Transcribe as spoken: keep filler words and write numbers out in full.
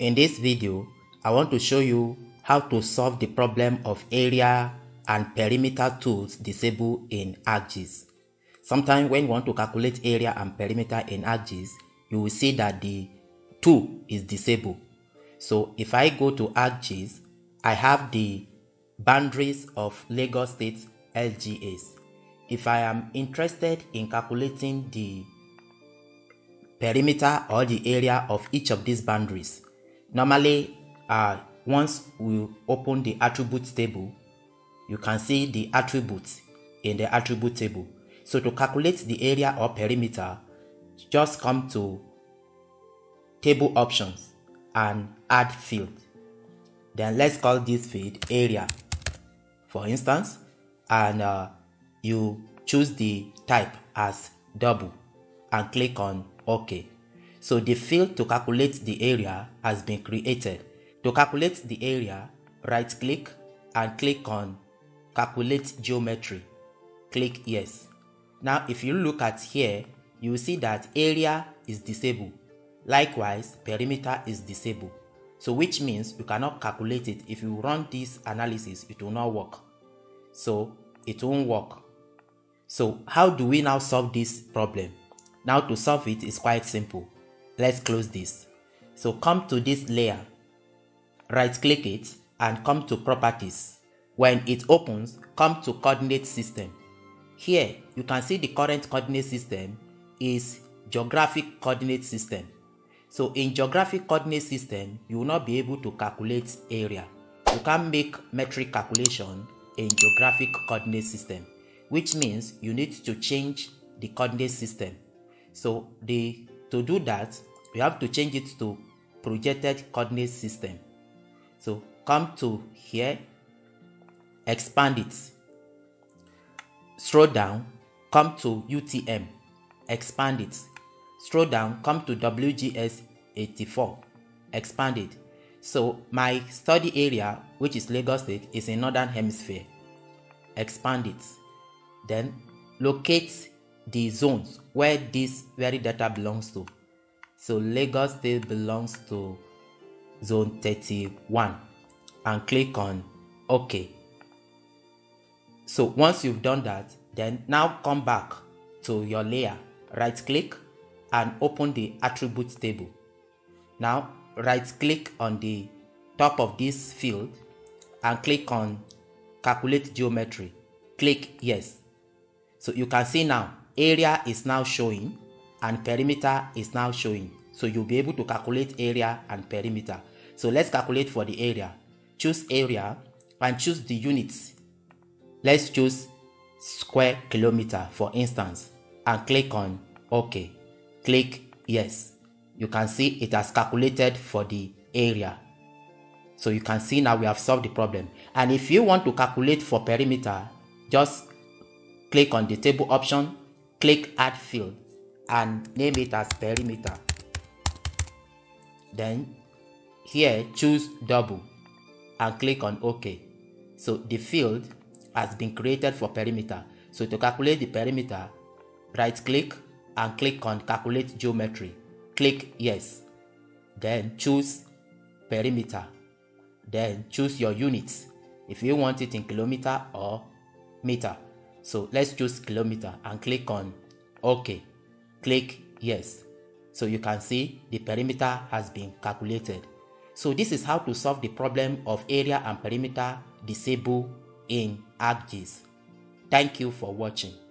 In this video, I want to show you how to solve the problem of area and perimeter tools disabled in ArcGIS. Sometimes when you want to calculate area and perimeter in ArcGIS, you will see that the tool is disabled. So if I go to ArcGIS, I have the boundaries of Lagos State L G As. If I am interested in calculating the perimeter or the area of each of these boundaries, normally, uh, once we open the attributes table, you can see the attributes in the attribute table. So to calculate the area or perimeter, just come to table options and add field. Then let's call this field area, for instance, and uh, you choose the type as double and click on OK. So the field to calculate the area has been created. To calculate the area, right click and click on calculate geometry. Click yes. Now if you look at here, you will see that area is disabled. Likewise, perimeter is disabled. So which means you cannot calculate it. If you run this analysis, it will not work. So it won't work. So how do we now solve this problem? Now to solve it is quite simple. Let's close this. So come to this layer, right click it and come to properties. When it opens, come to coordinate system. Here you can see the current coordinate system is geographic coordinate system. So in geographic coordinate system, you will not be able to calculate area. You can't make metric calculation in geographic coordinate system, which means you need to change the coordinate system. So the to do that, we have to change it to projected coordinate system. So come to here, expand it, scroll down, come to U T M, expand it, scroll down, come to W G S eighty-four, expand it. So my study area, which is Lagos State, is in northern hemisphere, expand it. Then locate the zones where this very data belongs to. So Lagos State belongs to zone thirty-one and click on OK. So once you've done that, then now come back to your layer, right click and open the attributes table. Now right click on the top of this field and click on calculate geometry. Click yes. So you can see now area is now showing and perimeter is now showing. So you'll be able to calculate area and perimeter. So let's calculate for the area. Choose area and choose the units. Let's choose square kilometer, for instance, and click on OK. Click yes. You can see it has calculated for the area. So you can see now we have solved the problem. And if you want to calculate for perimeter, just click on the table option, click add field and name it as perimeter. Then here choose double and click on OK. So the field has been created for perimeter. So to calculate the perimeter, right click and click on calculate geometry. Click yes. Then choose perimeter. Then choose your units if you want it in kilometer or meter. So let's choose kilometer and click on OK. Click yes. So you can see the perimeter has been calculated. So this is how to solve the problem of area and perimeter disabled in ArcGIS. Thank you for watching.